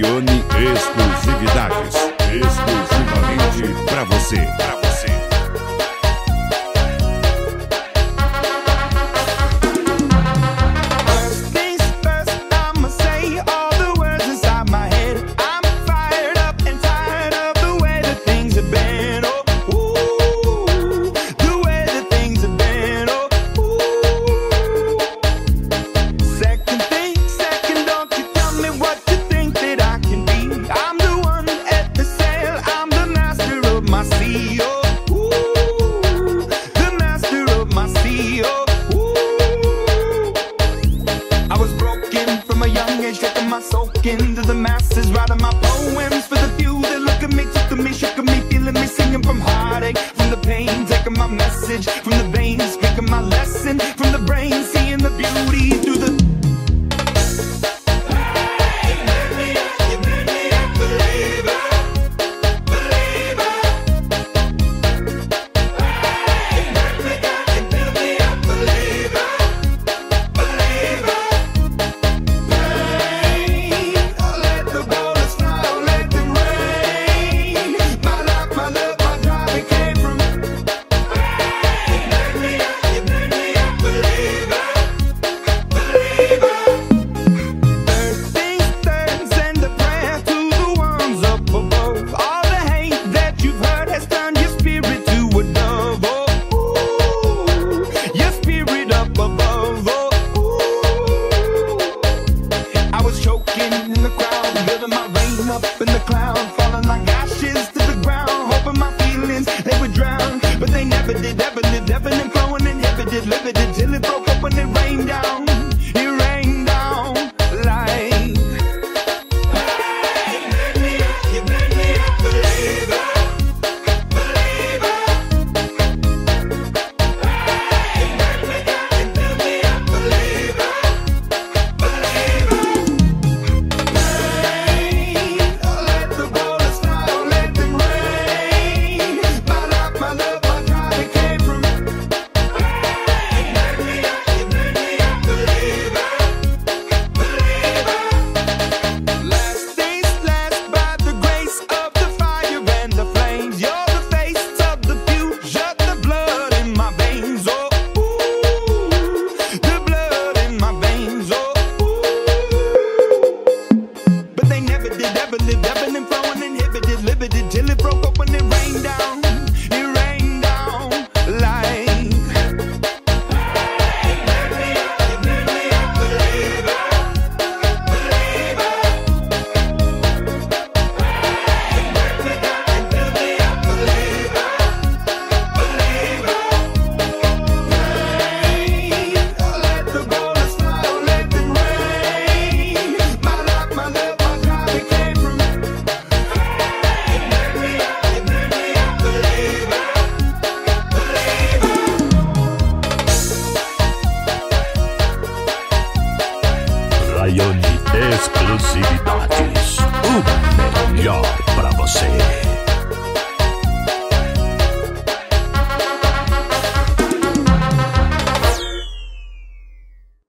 Alcione Exclusividades, exclusivamente para você. Into the masses, writing my poems for the few that look at me, took to me, shook at me, feeling me, singing from heartache, from the pain, taking my message from the veins, speaking my lesson from the brain, seeing the beauty through the limited till it broke up and it rained down. Exclusividades, o melhor pra você.